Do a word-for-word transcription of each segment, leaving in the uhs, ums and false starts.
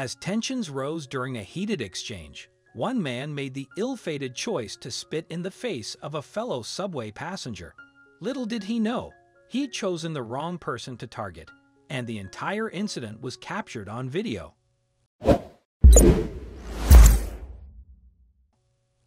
As tensions rose during a heated exchange, one man made the ill-fated choice to spit in the face of a fellow subway passenger. Little did he know, he'd chosen the wrong person to target, and the entire incident was captured on video.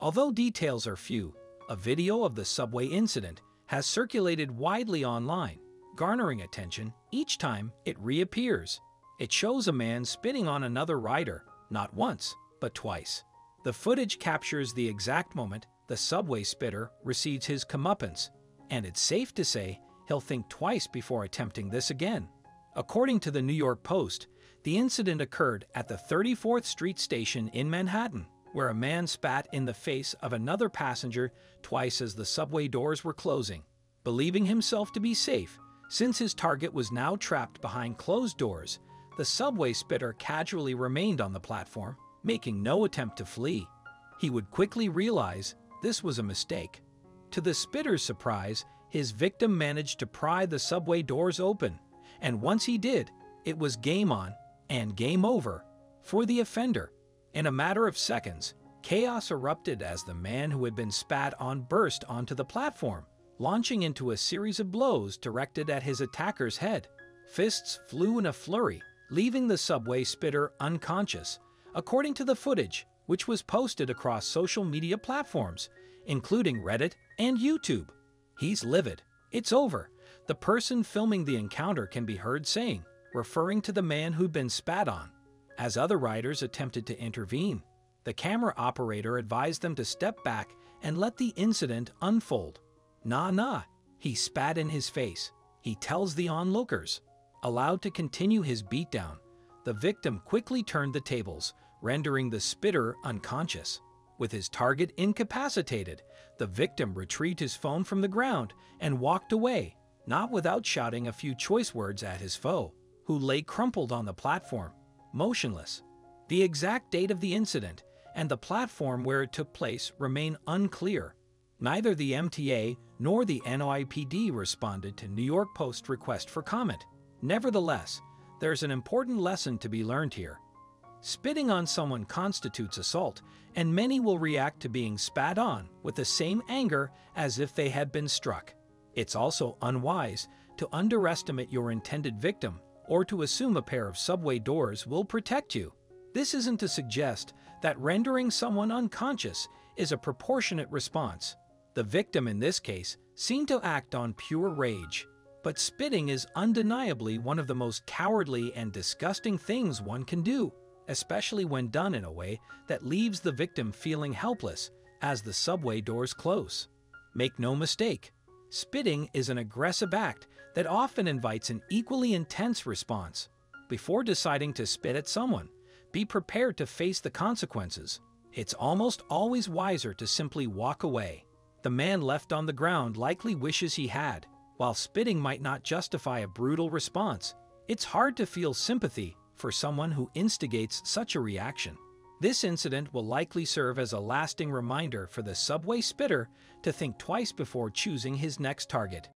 Although details are few, a video of the subway incident has circulated widely online, garnering attention each time it reappears. It shows a man spitting on another rider, not once, but twice. The footage captures the exact moment the subway spitter receives his comeuppance, and it's safe to say he'll think twice before attempting this again. According to the New York Post, the incident occurred at the thirty-fourth Street station in Manhattan, where a man spat in the face of another passenger twice as the subway doors were closing, believing himself to be safe. Since his target was now trapped behind closed doors, the subway spitter casually remained on the platform, making no attempt to flee. He would quickly realize this was a mistake. To the spitter's surprise, his victim managed to pry the subway doors open, and once he did, it was game on and game over for the offender. In a matter of seconds, chaos erupted as the man who had been spat on burst onto the platform, launching into a series of blows directed at his attacker's head. Fists flew in a flurry, leaving the subway spitter unconscious. According to the footage, which was posted across social media platforms, including Reddit and YouTube, "He's livid. It's over." The person filming the encounter can be heard saying, referring to the man who'd been spat on. As other riders attempted to intervene, the camera operator advised them to step back and let the incident unfold. "Nah, nah, he spat in his face," he tells the onlookers. Allowed to continue his beatdown, the victim quickly turned the tables, rendering the spitter unconscious. With his target incapacitated, the victim retrieved his phone from the ground and walked away, not without shouting a few choice words at his foe, who lay crumpled on the platform, motionless. The exact date of the incident and the platform where it took place remain unclear. Neither the M T A nor the N Y P D responded to New York Post's request for comment. Nevertheless, there's an important lesson to be learned here. Spitting on someone constitutes assault, and many will react to being spat on with the same anger as if they had been struck. It's also unwise to underestimate your intended victim or to assume a pair of subway doors will protect you. This isn't to suggest that rendering someone unconscious is a proportionate response. The victim in this case seemed to act on pure rage, but spitting is undeniably one of the most cowardly and disgusting things one can do, especially when done in a way that leaves the victim feeling helpless as the subway doors close. Make no mistake, spitting is an aggressive act that often invites an equally intense response. Before deciding to spit at someone, be prepared to face the consequences. It's almost always wiser to simply walk away. The man left on the ground likely wishes he had. While spitting might not justify a brutal response, it's hard to feel sympathy for someone who instigates such a reaction. This incident will likely serve as a lasting reminder for the subway spitter to think twice before choosing his next target.